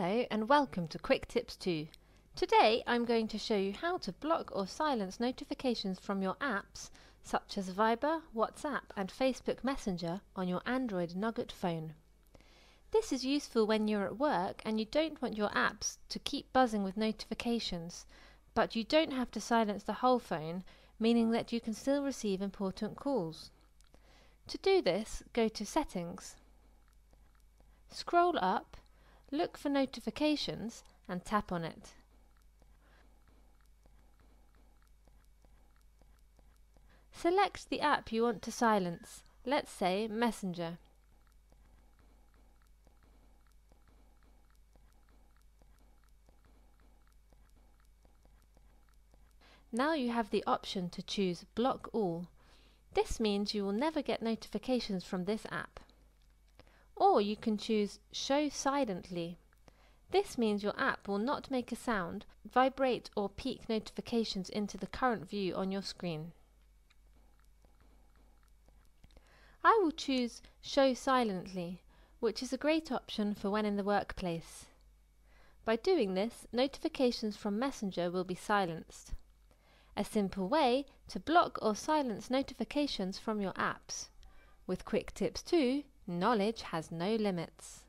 Hello and welcome to Quick Tips 2. Today I'm going to show you how to block or silence notifications from your apps such as Viber, WhatsApp and Facebook Messenger on your Android Nougat phone. This is useful when you're at work and you don't want your apps to keep buzzing with notifications, but you don't have to silence the whole phone, meaning that you can still receive important calls. To do this, go to Settings, scroll up, look for Notifications and tap on it. Select the app you want to silence, let's say Messenger. Now you have the option to choose Block All. This means you will never get notifications from this app. Or you can choose Show Silently. This means your app will not make a sound, vibrate or peek notifications into the current view on your screen. I will choose Show Silently, which is a great option for when in the workplace. By doing this, notifications from Messenger will be silenced. A simple way to block or silence notifications from your apps. With Quick Tips 2, knowledge has no limits.